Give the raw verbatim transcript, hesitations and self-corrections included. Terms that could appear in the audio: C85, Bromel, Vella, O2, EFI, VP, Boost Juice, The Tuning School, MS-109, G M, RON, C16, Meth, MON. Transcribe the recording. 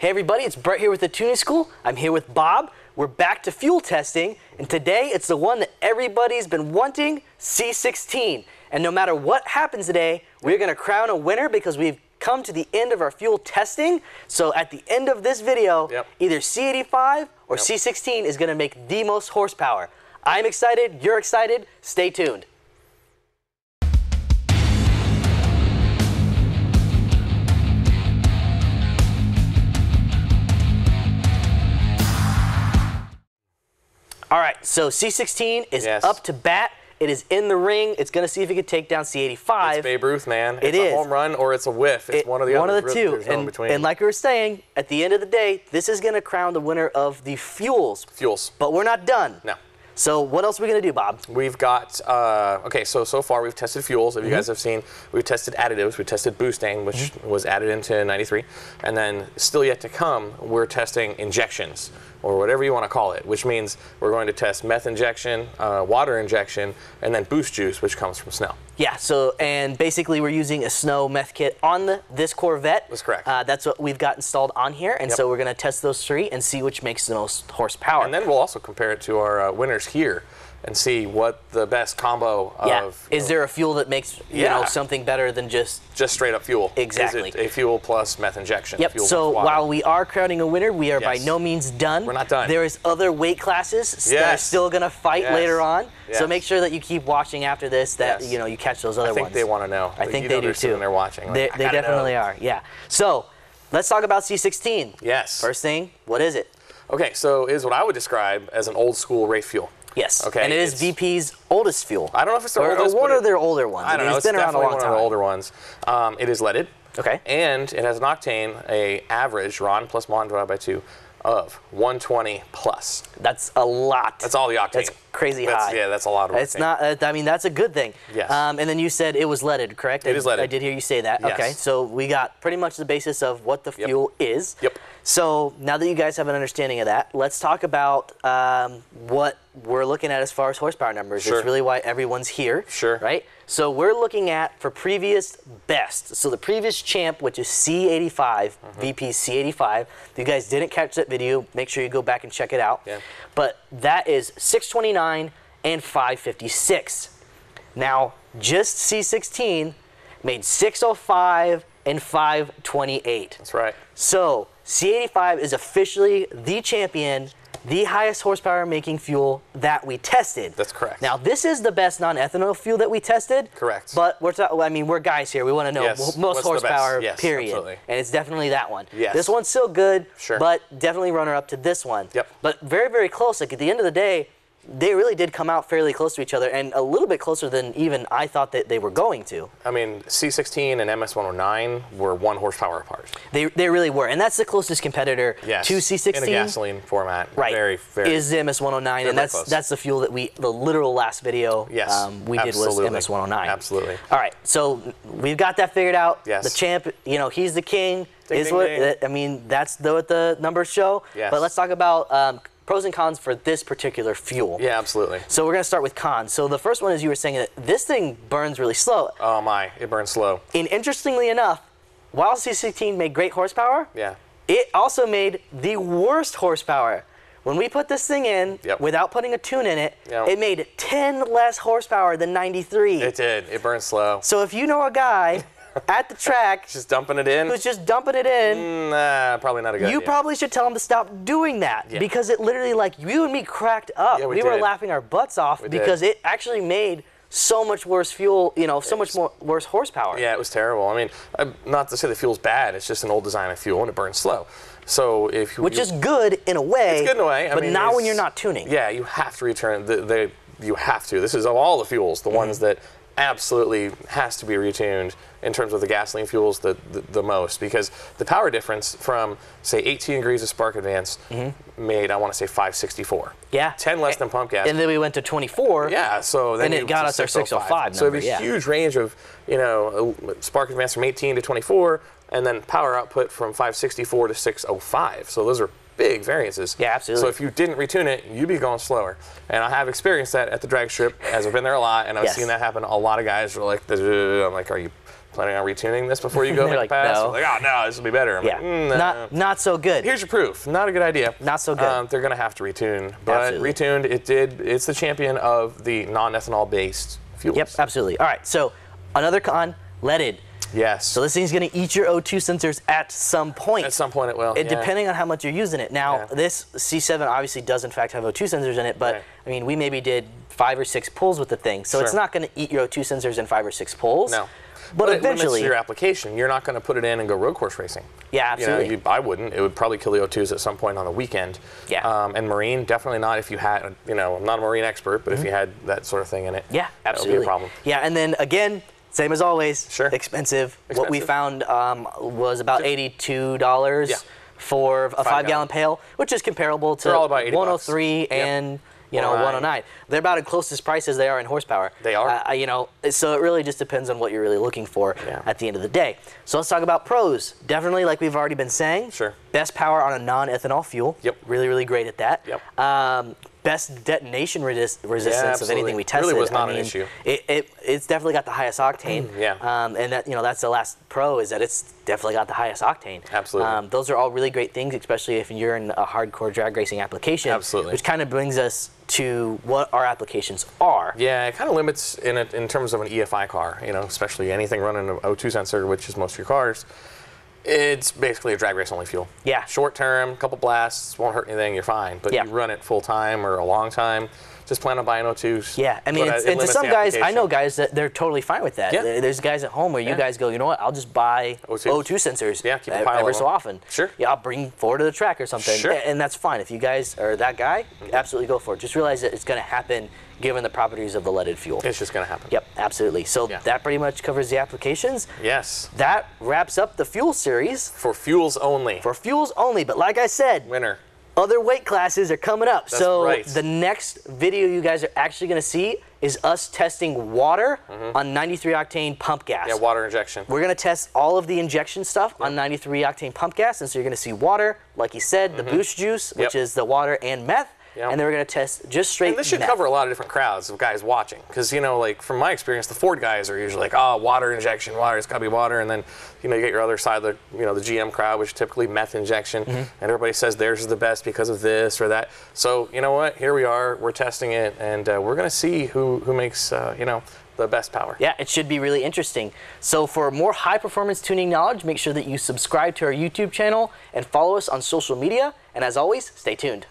Hey everybody, it's Brett here with The Tuning School. I'm here with Bob. We're back to fuel testing, and today it's the one that everybody's been wanting, C sixteen. And no matter what happens today, we're gonna crown a winner because we've come to the end of our fuel testing. So at the end of this video, yep. either C eighty-five or yep. C sixteen is gonna make the most horsepower. I'm excited, you're excited, stay tuned. All right, so C sixteen is yes. up to bat. It is in the ring. It's going to see if it can take down C eighty-five. It's Babe Ruth, man. It's it is. a home run or it's a whiff. It's it, one of the one other. One of the two. And, no and like we were saying, at the end of the day, this is going to crown the winner of the fuels. Fuels. But we're not done. No. So what else are we going to do, Bob? We've got, uh, okay, so so far we've tested fuels. If mm-hmm. you guys have seen, we've tested additives. We tested boosting, which mm-hmm. was added into ninety-three. And then still yet to come, we're testing injections, or whatever you want to call it, which means we're going to test meth injection, uh, water injection, and then boost juice, which comes from snow. Yeah, so, and basically we're using a snow meth kit on the, this Corvette. That's correct. Uh, that's what we've got installed on here, and yep. so we're going to test those three and see which makes the most horsepower. And then we'll also compare it to our uh, winners here and see what the best combo yeah. of... Is know, there a fuel that makes you yeah. know something better than just... Just straight up fuel. Exactly. Is it a fuel plus meth injection? Yep, fuel so while we are crowning a winner, we are yes. by no means done. We're not done. There is other weight classes yes. that are still going to fight yes. later on, yes. so make sure that you keep watching after this that yes. you know you catch those other ones. I think ones. they want to know. I think you know they do too. They're watching. Like, they they definitely know. are, yeah. So let's talk about C sixteen. Yes. First thing, what is it? Okay, so it is what I would describe as an old school race fuel. Yes, okay, and it is V P's oldest fuel. I don't know if it's the oldest. Or one of their older ones. I don't know. It's been around a long time. It's definitely one of the older ones. Um, it is leaded. Okay. And it has an octane, a average RON plus MON divided by two, of one twenty plus. That's a lot. That's all the octane. That's crazy high. That's, yeah, that's a lot of octane. It's not. I mean, that's a good thing. Yes. Um, and then you said it was leaded, correct? It I, is leaded. I did hear you say that. Yes. Okay. So we got pretty much the basis of what the fuel yep. is. Yep. So now that you guys have an understanding of that, let's talk about um, what we're looking at as far as horsepower numbers. Sure. It's really why everyone's here. Sure. Right. So we're looking at for previous best. So the previous champ, which is C eighty-five, mm-hmm. V P C eighty-five. If you guys didn't catch that video, make sure you go back and check it out. Yeah. But that is six twenty-nine and five fifty-six. Now, just C sixteen made six oh five and five twenty-eight. That's right. So C eighty-five is officially the champion, the highest horsepower making fuel that we tested. That's correct. Now, this is the best non-ethanol fuel that we tested. Correct. But we're talking, I mean, we're guys here. We want to know yes. most What's horsepower, yes, period. Absolutely. And it's definitely that one. Yes. This one's still good, sure. but definitely runner up to this one. Yep. But very, very close. Like at the end of the day, they really did come out fairly close to each other and a little bit closer than even I thought that they were going to. I mean, C sixteen and M S one oh nine were one horsepower apart. They, they really were. And that's the closest competitor yes. to C sixteen. In a gasoline format. Right. Very, very. Is the M S one oh nine. And that's close. That's the fuel that we, the literal last video yes. um, we Absolutely. did was M S one oh nine. Absolutely. All right. So we've got that figured out. Yes. The champ, you know, he's the king. Ding, is ding, what ding. I mean, that's the, what the numbers show. Yes. But let's talk about um, pros and cons for this particular fuel. Yeah, absolutely. So we're going to start with cons. So the first one is you were saying that this thing burns really slow. Oh my, it burns slow. And interestingly enough, while C sixteen made great horsepower, yeah, it also made the worst horsepower. When we put this thing in, yep. without putting a tune in it, yep. it made ten less horsepower than ninety-three. It did. It burns slow. So if you know a guy at the track, just dumping it in. Who's just dumping it in? Nah, probably not a good. You idea. probably should tell him to stop doing that yeah. because it literally, like, you and me cracked up. Yeah, we we were laughing our butts off we because did. it actually made so much worse fuel. You know, so was, much more worse horsepower. Yeah, it was terrible. I mean, I'm not to say the fuel's bad. It's just an old design of fuel and it burns slow. So if you, which you, is good in a way. It's good in a way, I but mean, not when you're not tuning. Yeah, you have to return. The, the you have to. This is of all the fuels, the mm-hmm. ones that absolutely has to be retuned in terms of the gasoline fuels the, the, the most, because the power difference from, say, eighteen degrees of spark advance mm-hmm. made, I want to say, five sixty-four. Yeah. ten less than pump gas. And then we went to twenty-four. Yeah, so then and it got us our six oh five. So there's a yeah. huge range of, you know, spark advance from eighteen to twenty-four, and then power output from five sixty-four to six oh five. So those are big variances. Yeah, absolutely. So if you didn't retune it, you'd be going slower. And I have experienced that at the drag strip, as I've been there a lot, and I've yes. seen that happen. A lot of guys are like, I'm like, are you planning on retuning this before you go like, pass? No. Like, oh, no, this will be better. I'm yeah. like, mm, no, not, no. not so good. Here's your proof. Not a good idea. Not so good. Um, they're going to have to retune. But absolutely. Retuned, it did. It's the champion of the non-ethanol-based fuels. Yep, absolutely. All right, so another con, leaded. Yes. So this thing's going to eat your O two sensors at some point. At some point it will, it, yeah. Depending on how much you're using it. Now, yeah. this C seven obviously does, in fact, have O two sensors in it, but, right. I mean, we maybe did five or six pulls with the thing. So sure. it's not going to eat your O two sensors in five or six pulls. No. But, but eventually. It limits your application. You're not going to put it in and go road course racing. Yeah, absolutely. You know, you, I wouldn't. It would probably kill the O twos at some point on the weekend. Yeah. Um, and marine, definitely not if you had, you know, I'm not a marine expert, but mm-hmm. if you had that sort of thing in it, yeah, absolutely. That would be a problem. Yeah, and then, again, same as always, sure. expensive. expensive. What we found um, was about eighty-two dollars yeah. for a five-gallon five pail, which is comparable to one oh three bucks. And yep. you know one oh nine. They're about as close as price as they are in horsepower. They are. Uh, you know, so it really just depends on what you're really looking for yeah. at the end of the day. So let's talk about pros. Definitely, like we've already been saying, sure. best power on a non-ethanol fuel. Yep. Really, really great at that. Yep. Um, Best detonation resist resistance yeah, of anything we tested. Really was not I mean, an issue. It, it it's definitely got the highest octane. Mm, yeah. Um, and that you know that's the last pro is that it's definitely got the highest octane. Absolutely. Um, those are all really great things, especially if you're in a hardcore drag racing application. Absolutely. Which kind of brings us to what our applications are. Yeah, it kind of limits in a, in terms of an E F I car. You know, especially anything running an O two sensor, which is most of your cars. It's basically a drag race only fuel. Yeah. Short term, couple blasts, won't hurt anything, you're fine. But yeah. you run it full time or a long time, just plan on buying O twos. Yeah, I mean, it's, it and to some guys, I know guys that they're totally fine with that. Yeah. There's guys at home where you yeah. guys go, you know what, I'll just buy O two, O two sensors yeah, keep a pile every so often. Sure. Yeah, I'll bring four to the track or something. Sure. And that's fine. If you guys are that guy, mm-hmm. absolutely go for it. Just realize that it's going to happen given the properties of the leaded fuel. It's just going to happen. Yep, absolutely. So yeah. that pretty much covers the applications. Yes. That wraps up the fuel series. For fuels only. For fuels only. But like I said. Winner. Other weight classes are coming up. That's so right. the next video you guys are actually going to see is us testing water mm-hmm. on ninety-three octane pump gas. Yeah, water injection. We're going to test all of the injection stuff yep. on ninety-three octane pump gas. And so you're going to see water, like you said, mm-hmm. the boost juice, yep. which is the water and meth. Yep. And then we're going to test just straight and this should meth. Cover a lot of different crowds of guys watching. Because, you know, like from my experience, the Ford guys are usually like, oh, water injection, water, it's got to be water. And then, you know, you get your other side, the, you know, the G M crowd, which is typically meth injection. Mm-hmm. And everybody says theirs is the best because of this or that. So, you know what? Here we are. We're testing it. And uh, we're going to see who, who makes, uh, you know, the best power. Yeah, it should be really interesting. So for more high performance tuning knowledge, make sure that you subscribe to our YouTube channel and follow us on social media. And as always, stay tuned.